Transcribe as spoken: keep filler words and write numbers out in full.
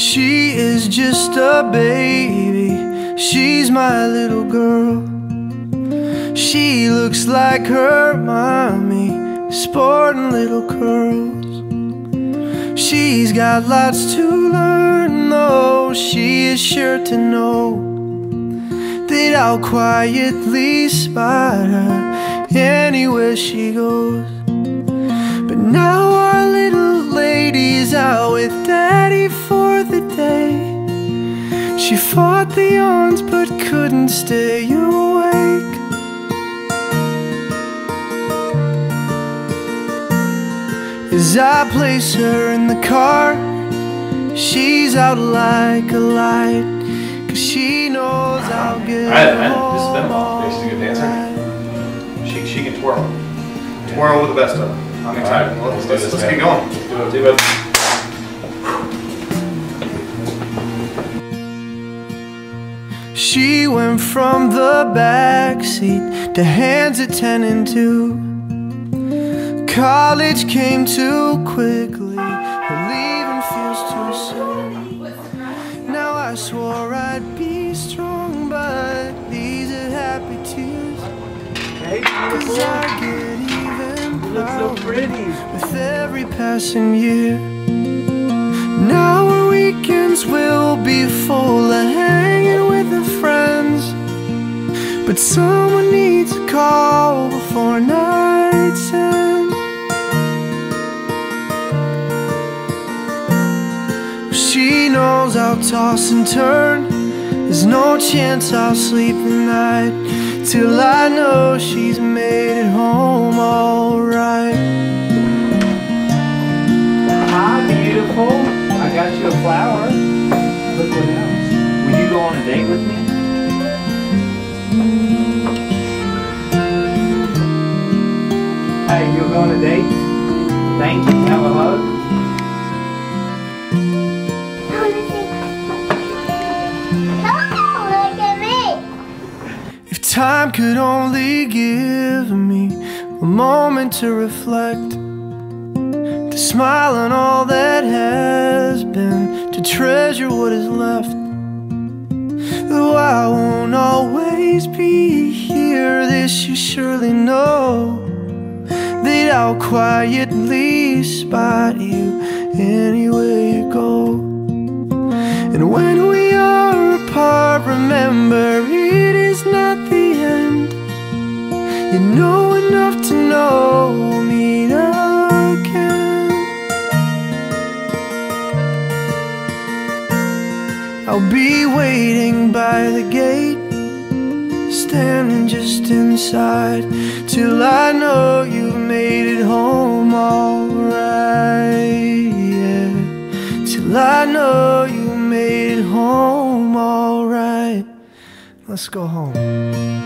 She is just a baby, she's my little girl. She looks like her mommy, sporting little curls. She's got lots to learn, though she is sure to know that I'll quietly spot her anywhere she goes. But now our little lady's out with Daddy for the day. She fought the yawns but couldn't stay awake. As I place her in the car, she's out like a light, cause she knows I'll get home. Alright, man, this is Venmo. She's a good dancer. She, she can twirl. Yeah. Twirl with the best of them. I'm excited. Right, let's let's, this, let's, let's keep going. Let's do it. Let's do it. She went from the backseat to hands at ten and two. College came too quickly, her leaving feels too soon. Now I swore I'd be strong, but these are happy tears. Cause I get even prouder with every passing year. Now our weekends will be full of hanging with the friends, but someone needs a call before night's end. She knows I'll toss and turn, there's no chance I'll sleep the night till I know she's made it home alright. Hi, beautiful. I got you a flower. Look what else. Will you go on a date with me? Hey, you'll go on a date? Thank you. Have a hug. Hello, look at me. If time could only give me a moment to reflect, to smile on all that has been, to treasure what is left. Though I won't always be here, this you surely know, that I'll quietly spot you anywhere you go. And when we are apart, remember it is not the end. You know enough to know me now. I'll be waiting by the gate, standing just inside, till I know you've made it home alright, yeah. Till I know you made it home alright. Let's go home.